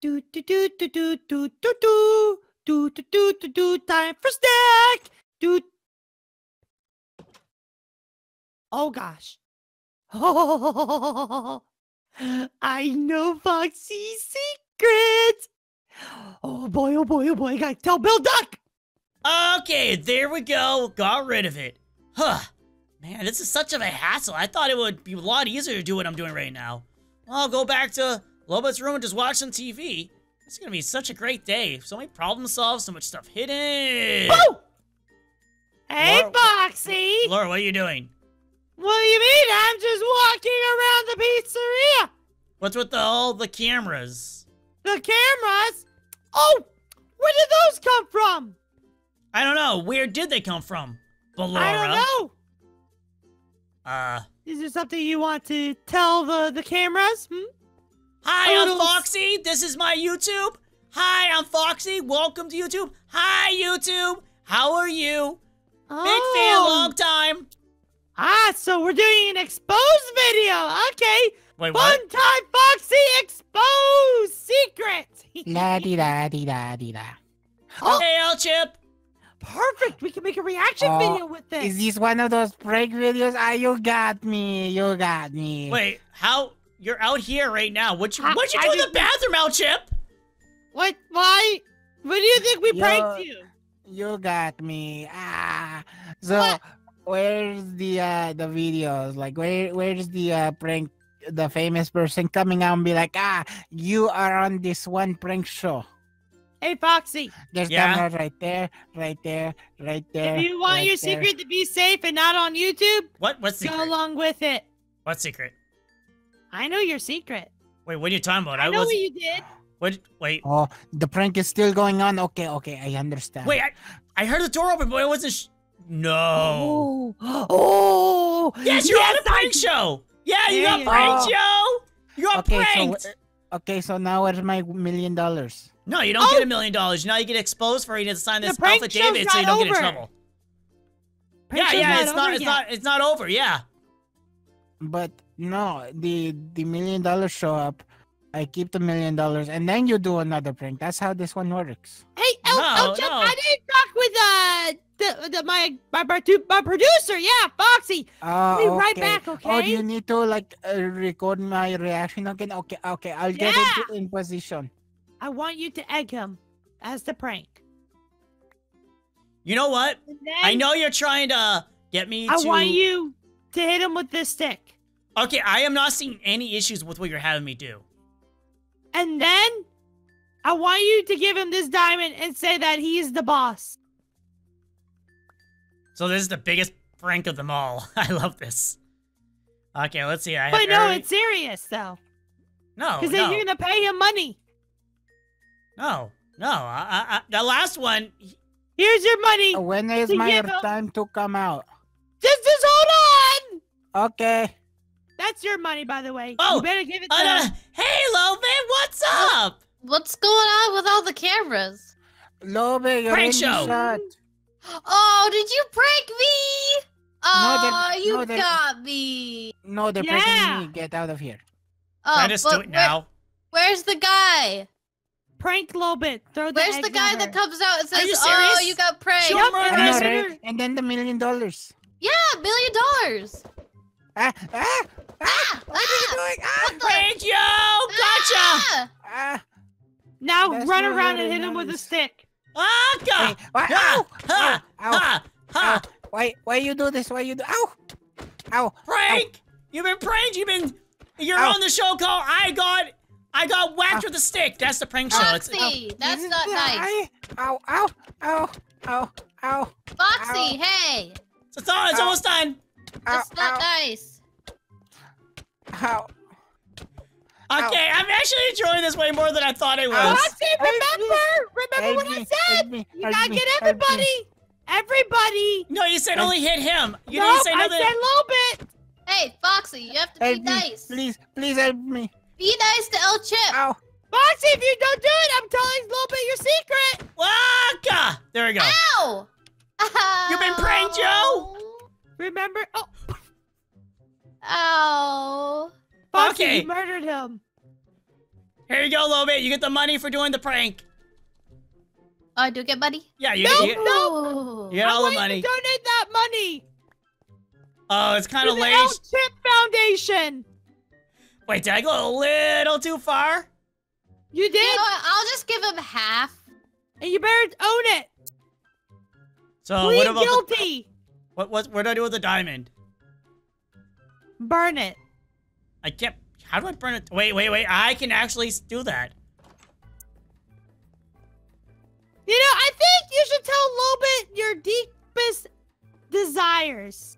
Do do do do do do do do do do do do do. Time for snack. Do. Oh gosh. Oh, I know Foxy's secret. Oh boy, oh boy, oh boy. I gotta tell Bill Duck. Okay, there we go. Got rid of it. Huh. Man, this is such of a hassle. I thought it would be a lot easier to do what I'm doing right now. I'll go back to Lolbit's room and just watch some TV. It's gonna be such a great day. So many problem solved, so much stuff hidden. Woo! Hey, Laura, Foxy! Laura, what are you doing? What do you mean? I'm just walking around the pizzeria. What's with all the cameras? The cameras? Oh, where did those come from? I don't know. Where did they come from, Ballora? I don't know. Is there something you want to tell the cameras? Hmm? Hi, I'm Foxy. This is my YouTube. Hi, I'm Foxy. Welcome to YouTube. Hi, YouTube. How are you? Oh. Big fan, long time. Ah, so we're doing an expose video. Okay. Wait, what? Fun time, Foxy. Expose secret. La-dee-da-dee-da-dee-da. Oh. Hey, El Chip. Perfect. We can make a reaction video with this. Is this one of those prank videos? Ah, you got me. You got me. Wait, how? You're out here right now. What'd you do in the bathroom, El Chip? What? Why? What do you think we pranked you? You got me. Ah. So, what? Where's the videos? Like, where's the prank? The famous person coming out and be like, ah, you are on this one prank show. Hey, Foxy. There's cameras right there, right there, right there. If you want your secret to be safe and not on YouTube, what's secret? Go along with it. What secret? I know your secret. Wait, what are you talking about? I know what you did. What? Wait. Oh, the prank is still going on. Okay, okay, I understand. Wait, I heard the door open, but it wasn't. No. Oh. Yes, you're on a prank show. Yeah, you got pranked, yo. You got pranked. Okay, so now where's my $1 million? No, you don't get $1 million. Now you get exposed for it. You need to sign this affidavit so you don't get in trouble. It's not over. Yeah. But no, the $1 million show up. I keep the $1 million, and then you do another prank. That's how this one works. Hey, Chip, I didn't talk with my producer. Yeah, Foxy. We'll be right back. Okay. Oh, you need to record my reaction again. Okay. I'll get it in position. I want you to egg him as the prank. You know what? I know you're trying to get me I want you to hit him with this stick. Okay, I am not seeing any issues with what you're having me do. And then, I want you to give him this diamond and say that he's the boss. So this is the biggest prank of them all. I love this. Okay, let's see. But no, it's serious, though. No, because then you're going to pay him money. No. The last one. Here's your money. When is my time to come out? Just hold on. Okay. That's your money, by the way. Oh, you better give it to him. Hey, Lolbit, what's up? What's going on with all the cameras? Lolbit, you're prank show. Oh, did you prank me? Oh, no, you got me. No, they're pranking me. Get out of here. Oh, can I just do it now? Where's the guy? Prank Lolbit. Where's the guy that comes out and says, oh, you got pranked? Sure, and then the $1 million. Yeah, $1 million. What are you doing? Prank you! Gotcha! Now run around and hit him with a stick. Ah! Ow! Why you do this? Why you do? Ow! Ow! Prank! Ow. You've been pranked. You're on the show called I got whacked with a stick. That's the prank show. Foxy, that's not nice. Ow! Foxy, hey! It's almost done. That's not nice. Ow. Okay, I'm actually enjoying this way more than I thought I was. Foxy, remember what I said. You gotta get everybody. Everybody. No, you said only hit him. You didn't say nothing. I said Lolbit. Hey, Foxy, you have to be nice. Please help me. Be nice to El Chip. Ow. Foxy, if you don't do it, I'm telling Lolbit your secret. Waka. There we go. Ow. You've been pranked, Joe. Remember? Foxy, you murdered him. Here you go, Lolbit. You get the money for doing the prank. Oh, I do get money? Yeah, you get it. No. You get all the money. I'm going to donate that money. Oh, it's kind of late. El Chip Foundation. Wait, did I go a little too far? You did? You know what? I'll just give him half. And you better own it. So plead what about guilty. What do I do with the diamond? Burn it. I can't. How do I burn it? Wait. I can actually do that. You know, I think you should tell Lolbit your deepest desires.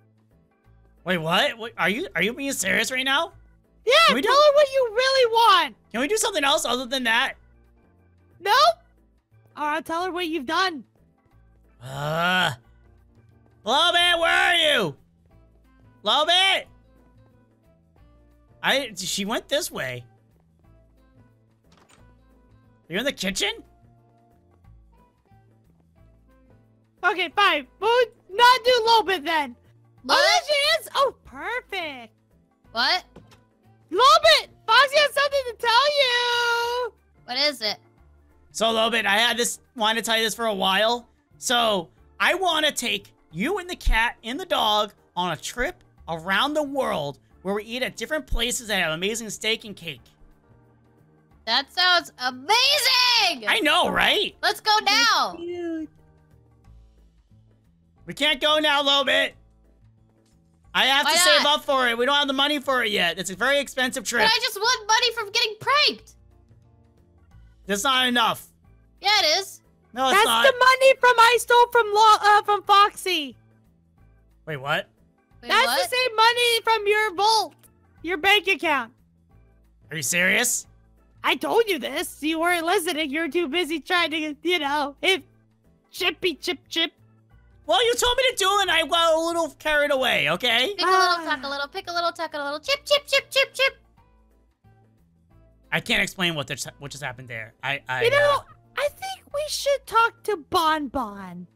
Wait, what? Are you being serious right now? Yeah, tell her what you really want. Can we do something else other than that? No. I'll tell her what you've done. Lolbit, where are you? Lolbit? She went this way. Are you in the kitchen? Okay, fine. We'll not do Lolbit then. Unless she is. Oh, perfect. What? Lolbit, Foxy has something to tell you. What is it? So, Lolbit, I had wanted to tell you this for a while. So, I want to take you and the cat and the dog on a trip around the world where we eat at different places that have amazing steak and cake. That sounds amazing! I know, right? Let's go now! We can't go now, Lolbit. I have to save up for it. We don't have the money for it yet. It's a very expensive trip. But I just want money from getting pranked. That's not enough. Yeah, it is. No, it's not. That's the money I stole from Foxy. Wait, what? That's the same money from your vault, your bank account. Are you serious? I told you this. You weren't listening. You were too busy trying to, you know, chip. Well, you told me to do it, and I got a little carried away, okay? Pick a little, tuck a little, pick a little, tuck a little, chip, chip, chip, chip, chip. I can't explain what just happened there. You know, I think we should talk to Bon Bon.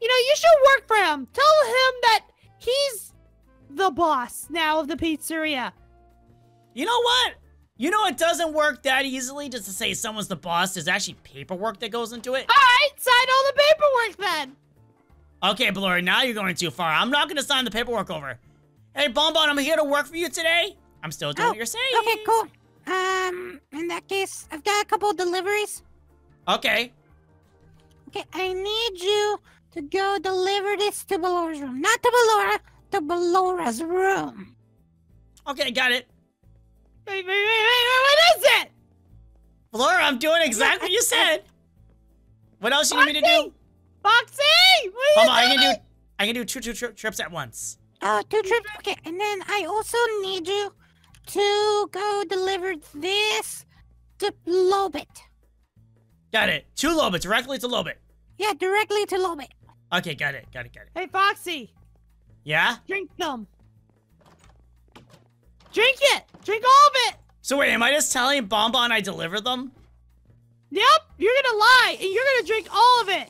You know, you should work for him. Tell him that he's the boss now of the pizzeria. You know what? You know, it doesn't work that easily just to say someone's the boss. There's actually paperwork that goes into it. All right, sign all the paperwork then. Okay, Ballora, now you're going too far. I'm not going to sign the paperwork over. Hey, Bon Bon, I'm here to work for you today. I'm still doing what you're saying. Okay, cool. In that case, I've got a couple of deliveries. Okay. Okay, I need you to go deliver this to Ballora's room. Not to Ballora, to Ballora's room. Okay, got it. Wait, what is it? Ballora, I'm doing exactly what you said. What else do you need me to do? Foxy! What are you doing? I can do two trips at once. Oh, two trips? Okay. And then I also need you to go deliver this to Lolbit. Got it. To Lolbit. Directly to Lolbit. Yeah, directly to Lolbit. Okay, got it. Hey, Foxy. Yeah? Drink them. Drink it. Drink all of it. So wait, am I just telling Bon Bon I deliver them? Yep. You're going to lie, and you're going to drink all of it.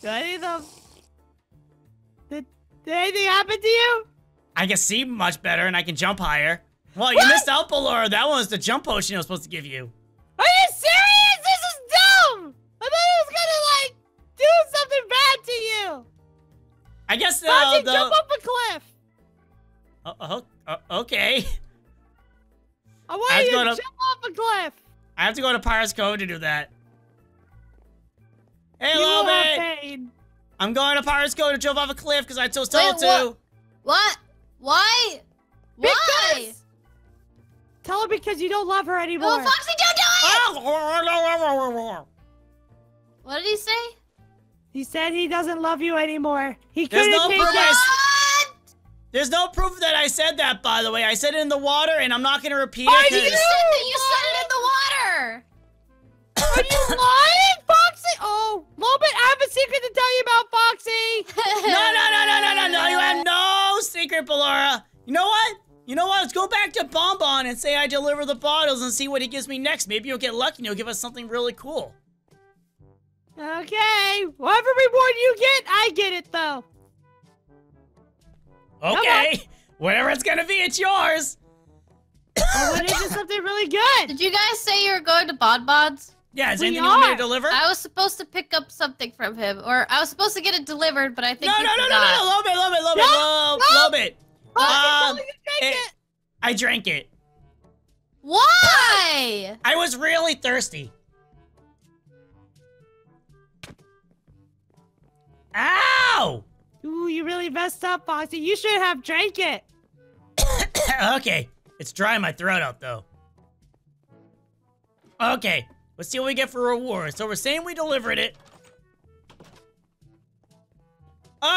Did anything happen to you? I can see much better, and I can jump higher. Well, you missed out, Ballora. That one was the jump potion I was supposed to give you. Are you serious? This is dumb! I thought it was gonna, like, do something bad to you. I guess, jump up a cliff. Okay. I want you to jump off a cliff. I have to go to Pirate's Cove to do that. Hey, Lolbit! I'm going to Pirate's Cove to jump off a cliff because I told Stella to. What? Why? Why? Tell her because you don't love her anymore. Oh, Foxy, don't do it! What did he say? He said he doesn't love you anymore. He couldn't take it. There's no proof that I said that, by the way. I said it in the water, and I'm not going to repeat it. You said that you said it in the water! Are you lying, Foxy? Oh, Lolbit, I have a secret to tell you about Foxy. No. You have no secret, Ballora. You know what? Let's go back to Bon Bon and say I deliver the bottles and see what he gives me next. Maybe you'll get lucky and he'll give us something really cool. Okay. Whatever reward you get, I get it, though. Okay. Whatever it's going to be, it's yours. Well, we did something really good. Did you guys say you were going to Bon Bon's? Yeah, is anything you want me to deliver? I was supposed to pick up something from him, or I was supposed to get it delivered, but I think no, Lolbit. I drank it. Why? I was really thirsty. Ow! Ooh, you really messed up, Foxy. You should have drank it. Okay. It's drying my throat out, though. Okay. Let's see what we get for reward. So we're saying we delivered it.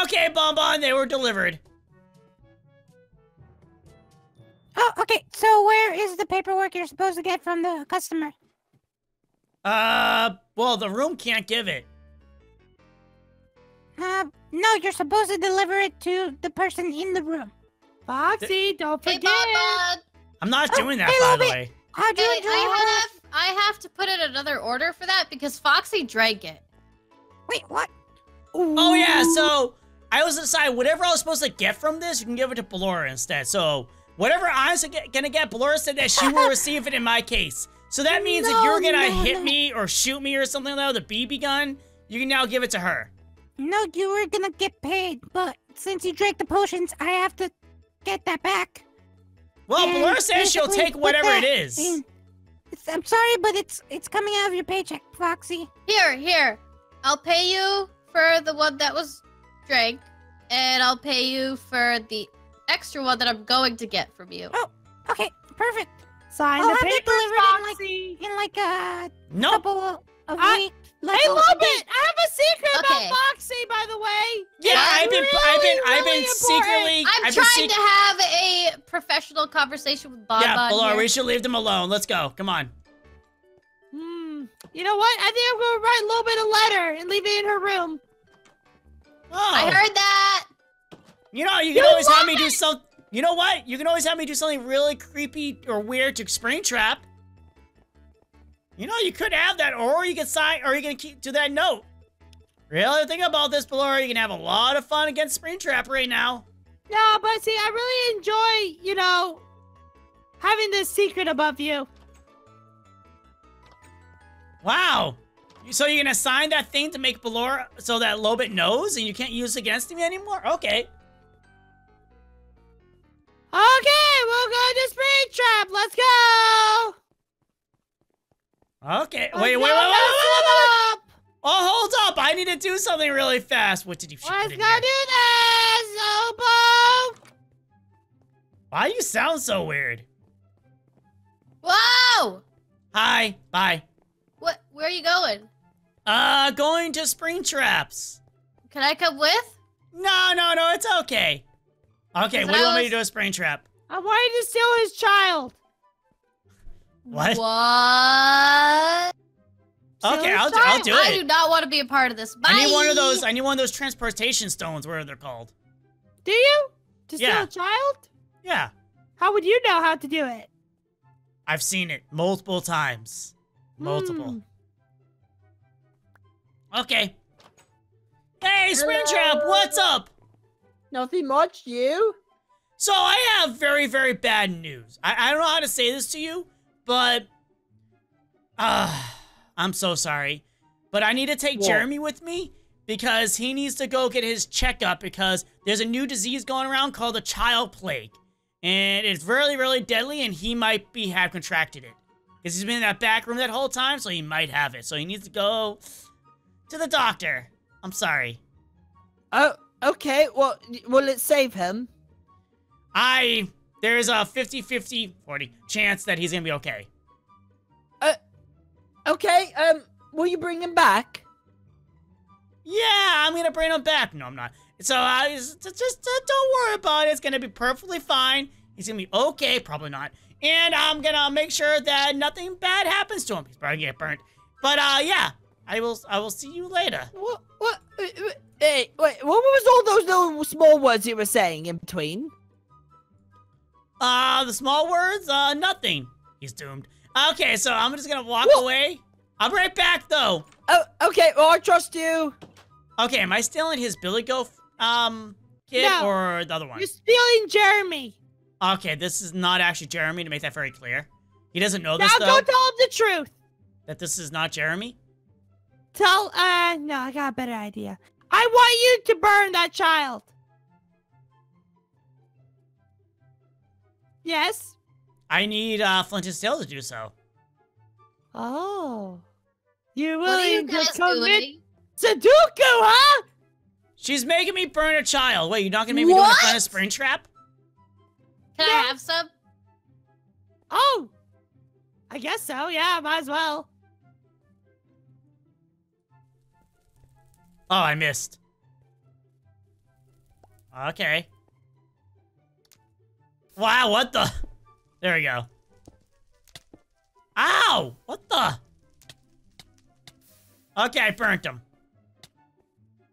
Okay, Bon Bon, they were delivered. Oh, okay. So where is the paperwork you're supposed to get from the customer? Well, the room can't give it. No, you're supposed to deliver it to the person in the room. Foxy, don't forget. Hey, Bon Bon. I'm not doing that, by the way. How do you do it? I have to put in another order for that because Foxy drank it. Wait, what? Ooh. Oh, yeah, so I was deciding whatever I was supposed to get from this, you can give it to Ballora instead. So whatever I was gonna get, Ballora said that she will receive it in my case. So that means if you're gonna hit me or shoot me or something like that with a BB gun, you can now give it to her. No, you were gonna get paid, but since you drank the potions, I have to get that back. Well, Ballora says she'll take whatever it is. I'm sorry, but it's coming out of your paycheck, Foxy. Here. I'll pay you for the one that was drank, and I'll pay you for the extra one that I'm going to get from you. Oh, okay, perfect. Sign the paper, Foxy. In like a couple of weeks. Hey, Lolbit, I have a secret about Foxy, by the way. Yeah, I've been secretly trying to have a professional conversation with Bon Bon. Yeah, Ballora, we should leave them alone. Let's go. Come on. You know what? I think I'm gonna write Lolbit a letter and leave it in her room. Oh. I heard that. You know, you can always have me do something. You know what? You can always have me do something really creepy or weird to Springtrap. You know, you could have that, or you could sign, or you can keep to that note. Really think about this, Ballora. You can have a lot of fun against Springtrap right now. No, but see, I really enjoy, you know, having this secret above you. Wow. So you're going to sign that thing to make Ballora so that Lolbit knows and you can't use it against me anymore? Okay. Okay, we'll go to Springtrap. Let's go. Okay. Wait, wait, wait. Oh, hold up. I need to do something really fast. What did you shoot? Let's go do this, Oboe. Why do you sound so weird? Whoa. Hi. Bye. What? Where are you going? Going to Springtrap's. Can I come with? No. It's okay. Okay. What do you want me to do with Springtrap? I wanted to steal his child. What? Okay, I'll do it. I do not want to be a part of this. Bye. I need one of those transportation stones, whatever they're called. Do you? To steal a child? Yeah. How would you know how to do it? I've seen it multiple times. Multiple. Okay. Hey, Springtrap, what's up? Nothing much, you? So I have very, very bad news. I don't know how to say this to you. But, I'm so sorry. But I need to take Jeremy with me because he needs to go get his checkup because there's a new disease going around called the child plague. And it's really, really deadly and he might have contracted it. Because he's been in that back room that whole time, so he might have it. So he needs to go to the doctor. I'm sorry. Oh, okay. Well, will it save him? There's a 50-50-40 chance that he's gonna be okay. Okay, will you bring him back? Yeah, I'm gonna bring him back. No, I'm not. So, just don't worry about it. It's gonna be perfectly fine. He's gonna be okay, probably not. And I'm gonna make sure that nothing bad happens to him. He's probably gonna get burnt. But, yeah, I will see you later. What, hey, wait, what was all those little small words you were saying in between? The small words? Nothing. He's doomed. Okay, so I'm just gonna walk away. I'll be right back, though. Oh, okay. Well, I trust you. Okay, am I stealing his Billy Goat, kid or the other one? You're stealing Jeremy. Okay, this is not actually Jeremy, to make that very clear. He doesn't know this, though. Now go tell him the truth! That this is not Jeremy? Tell, no, I got a better idea. I want you to burn that child! Yes? I need, Flint and Steel to do so. Oh. You're willing to commit Sudoku, huh? She's making me burn a child. Wait, you're not gonna make me do a kind of Springtrap? Can I have some? Oh! I guess so, yeah, might as well. Oh, I missed. Okay. Wow, what the? There we go. Ow! What the? Okay, I burnt him.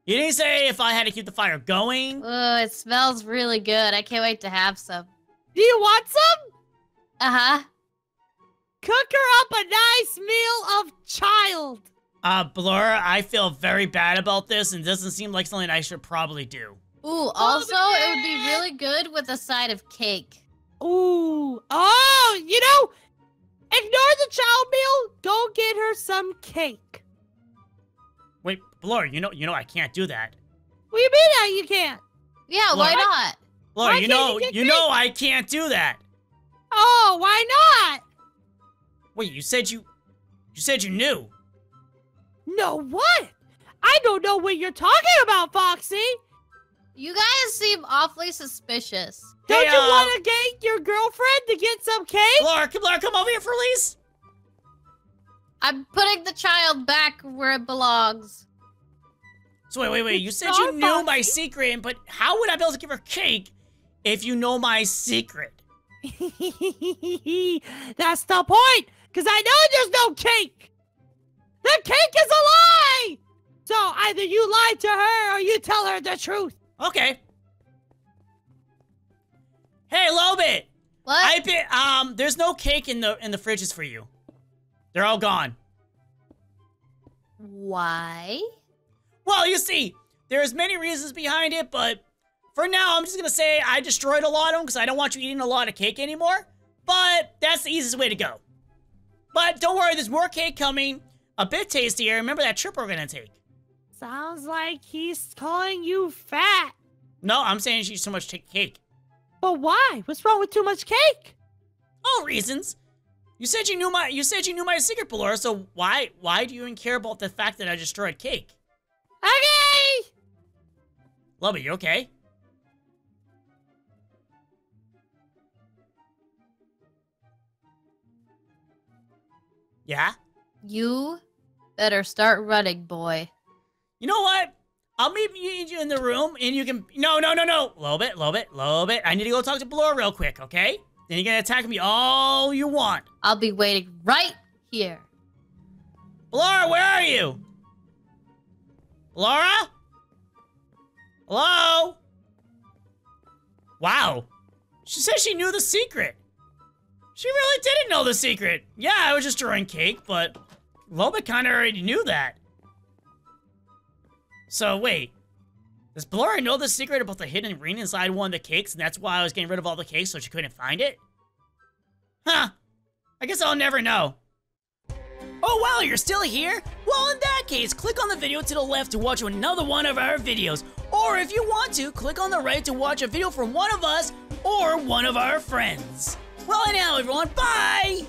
You didn't say if I had to keep the fire going. Oh, it smells really good. I can't wait to have some. Do you want some? Uh-huh. Cook her up a nice meal of child. Ballora, I feel very bad about this, and doesn't seem like something I should probably do. Ooh, also, it would be really good with a side of cake. Ooh. Oh, you know, ignore the child meal. Go get her some cake. Wait, Ballora, you know I can't do that. What do you mean that you can't? Yeah, Ballora, why not? Ballora, you know I can't do that. Oh, why not? Wait, you said you knew. No, what? I don't know what you're talking about, Foxy. You guys seem awfully suspicious. Hey, don't you want to gank your girlfriend to get some cake? Ballora, come over here for Elise. I'm putting the child back where it belongs. So wait. You said you knew my secret, but how would I be able to give her cake if you know my secret? That's the point, because I know there's no cake. The cake is a lie! So either you lie to her or you tell her the truth. Okay. Hey, Lolbit. What? There's no cake in the fridges for you. They're all gone. Why? Well, you see, there's many reasons behind it, but for now, I'm just going to say I destroyed a lot of them because I don't want you eating a lot of cake anymore. But that's the easiest way to go. But don't worry, there's more cake coming. A bit tastier. Remember that trip we're gonna take. Sounds like he's calling you fat. No, I'm saying she's too much cake. But why? What's wrong with too much cake? Oh, reasons. You said you knew my secret, Ballora. So why do you even care about the fact that I destroyed cake? Okay. Love it. You okay? Yeah. You better start running, boy. You know what? I'll meet you in the room, and you can... No. Lolbit. I need to go talk to Ballora real quick, okay? Then you're going to attack me all you want. I'll be waiting right here. Ballora, where are you? Ballora? Hello? Wow. She said she knew the secret. She really didn't know the secret. Yeah, I was just drawing cake, but... Lolbit kind of already knew that. So, wait. Does Ballora know the secret about the hidden ring inside one of the cakes, and that's why I was getting rid of all the cakes so she couldn't find it? Huh. I guess I'll never know. Oh, wow, you're still here? Well, in that case, click on the video to the left to watch another one of our videos. Or, if you want to, click on the right to watch a video from one of us or one of our friends. Well, anyhow, everyone, bye!